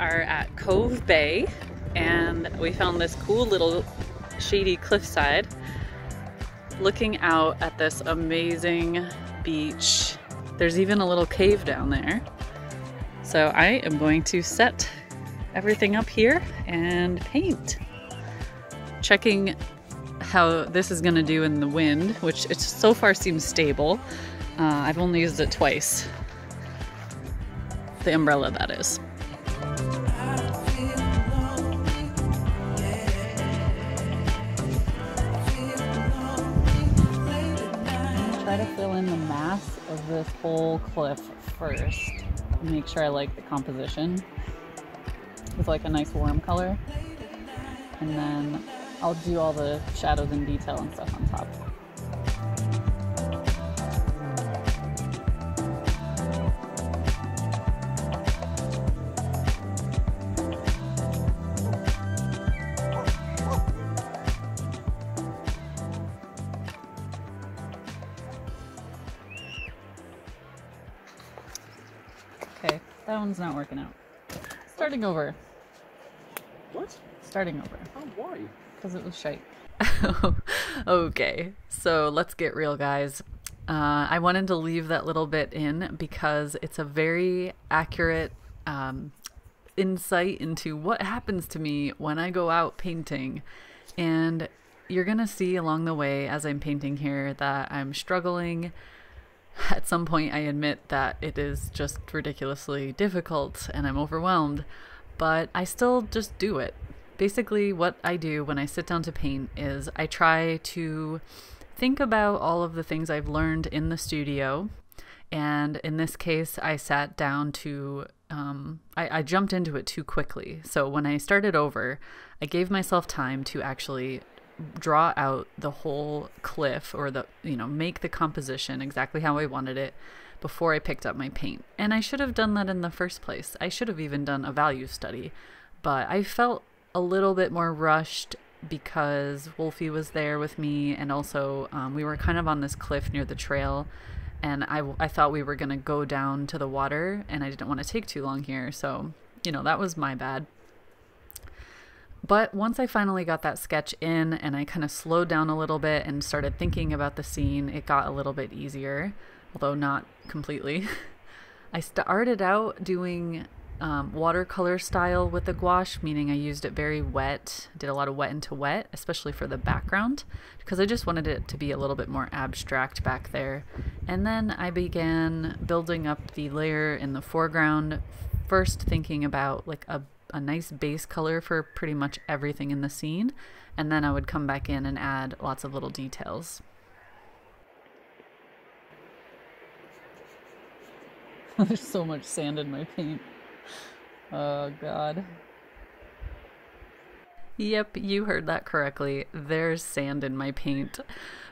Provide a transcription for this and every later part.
are at Cove Bay, and we found this cool little shady cliffside looking out at this amazing beach. There's even a little cave down there. So I am going to set everything up here and paint. Checking how this is gonna do in the wind, which it so far seems stable. I've only used it twice. The umbrella, that is. Try to fill in the mass of this whole cliff first. Make sure I like the composition with like a nice warm color. And then I'll do all the shadows and detail and stuff on top. Okay, that one's not working out. Starting over. What? Starting over. Oh, why? Because it was shite. Okay, so let's get real, guys. I wanted to leave that little bit in because it's a very accurate insight into what happens to me when I go out painting. And you're going to see along the way as I'm painting here that I'm struggling. At some point I admit that it is just ridiculously difficult and I'm overwhelmed, but I still just do it. Basically, what I do when I sit down to paint is I try to think about all of the things I've learned in the studio. And in this case, I sat down to, I jumped into it too quickly. So when I started over, I gave myself time to actually draw out the whole cliff, or the, you know, make the composition exactly how I wanted it before I picked up my paint. And I should have done that in the first place. I should have even done a value study, but I felt a little bit more rushed because Wolfie was there with me, and also we were kind of on this cliff near the trail, and I thought we were gonna go down to the water, and I didn't want to take too long here, so you know, that was my bad. But once I finally got that sketch in and I kind of slowed down a little bit and started thinking about the scene, it got a little bit easier, although not completely. I started out doing watercolor style with the gouache, meaning I used it very wet, did a lot of wet into wet, especially for the background, because I just wanted it to be a little bit more abstract back there. And then I began building up the layer in the foreground, first thinking about like a nice base color for pretty much everything in the scene, and then I would come back in and add lots of little details. There's so much sand in my paint. Oh god. Yep, you heard that correctly. There's sand in my paint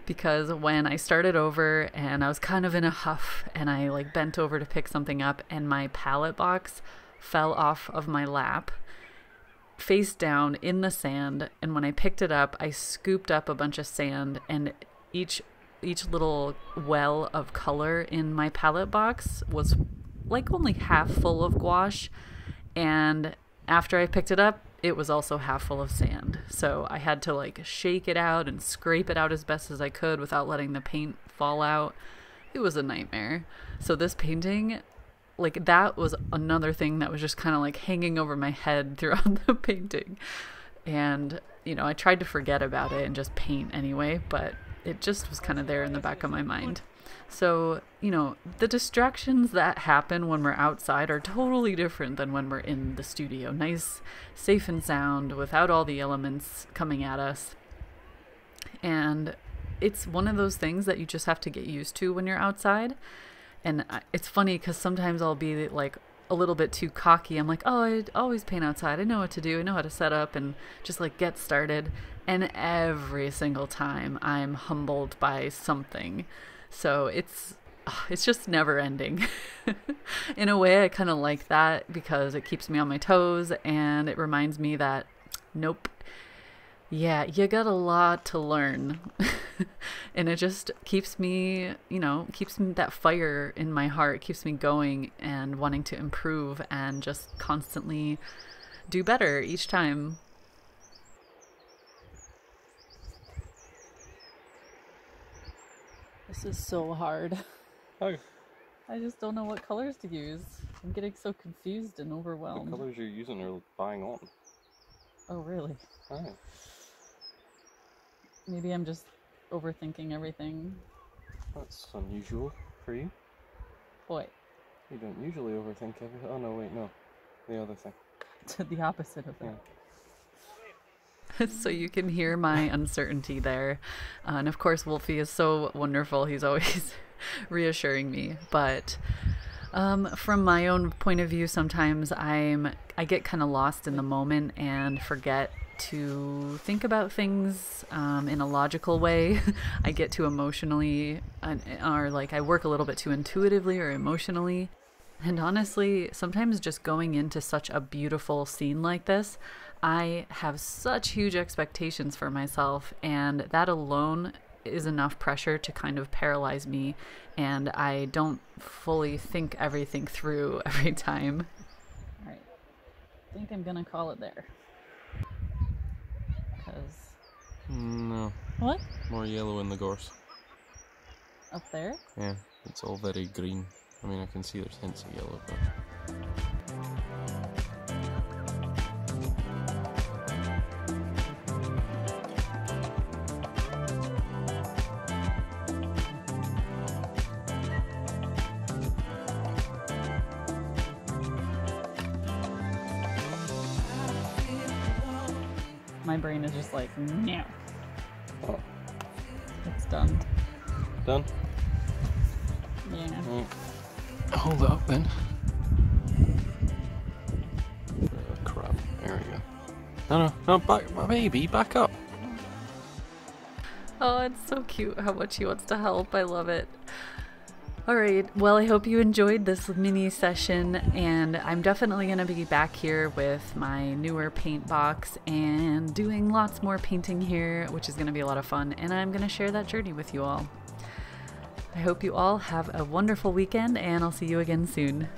because when I started over and I was kind of in a huff and I like bent over to pick something up and my palette box fell off of my lap face down in the sand, and when I picked it up I scooped up a bunch of sand, and each little well of color in my palette box was like only half full of gouache, and after I picked it up it was also half full of sand, so I had to like shake it out and scrape it out as best as I could without letting the paint fall out. It was a nightmare. So this painting, like, that was another thing that was just kind of like hanging over my head throughout the painting. And, you know, I tried to forget about it and just paint anyway, but it just was kind of there in the back of my mind. So, you know, the distractions that happen when we're outside are totally different than when we're in the studio. Nice, safe and sound, without all the elements coming at us. And it's one of those things that you just have to get used to when you're outside. And it's funny because sometimes I'll be like a little bit too cocky. I'm like, oh, I always paint outside. I know what to do. I know how to set up and just like get started. And every single time I'm humbled by something. So it's just never ending. In a way, I kind of like that because it keeps me on my toes and it reminds me that, nope, Yeah, you got a lot to learn. And it just keeps me, you know, keeps me, that fire in my heart keeps me going and wanting to improve and just constantly do better each time. This is so hard. Oh. I just don't know what colors to use. I'm getting so confused and overwhelmed. The colors you're using are buying on. Oh, really? Oh. Maybe I'm just overthinking everything. That's unusual for you. What? You don't usually overthink everything. Oh, no, wait, no. The other thing. The opposite of that. Yeah. So you can hear my uncertainty there. And of course, Wolfie is so wonderful. He's always reassuring me. But from my own point of view, sometimes I get kind of lost in the moment and forget to think about things in a logical way. I get too emotionally, or like I work a little bit too intuitively or emotionally. And honestly, sometimes just going into such a beautiful scene like this, I have such huge expectations for myself, and that alone is enough pressure to kind of paralyze me, and I don't fully think everything through every time. All right, I think I'm gonna call it there. Cause no. What? More yellow in the gorse. Up there? Yeah, it's all very green. I mean, I can see there's hints of yellow, but. My brain is just like, no. Oh. It's done. Done? Yeah. Mm. Hold up then. Oh, crap. There we go. No, no, no, back, baby, back up. Oh, it's so cute how much he wants to help. I love it. Alright, well, I hope you enjoyed this mini session, and I'm definitely going to be back here with my newer paint box and doing lots more painting here, which is going to be a lot of fun, and I'm going to share that journey with you all. I hope you all have a wonderful weekend, and I'll see you again soon.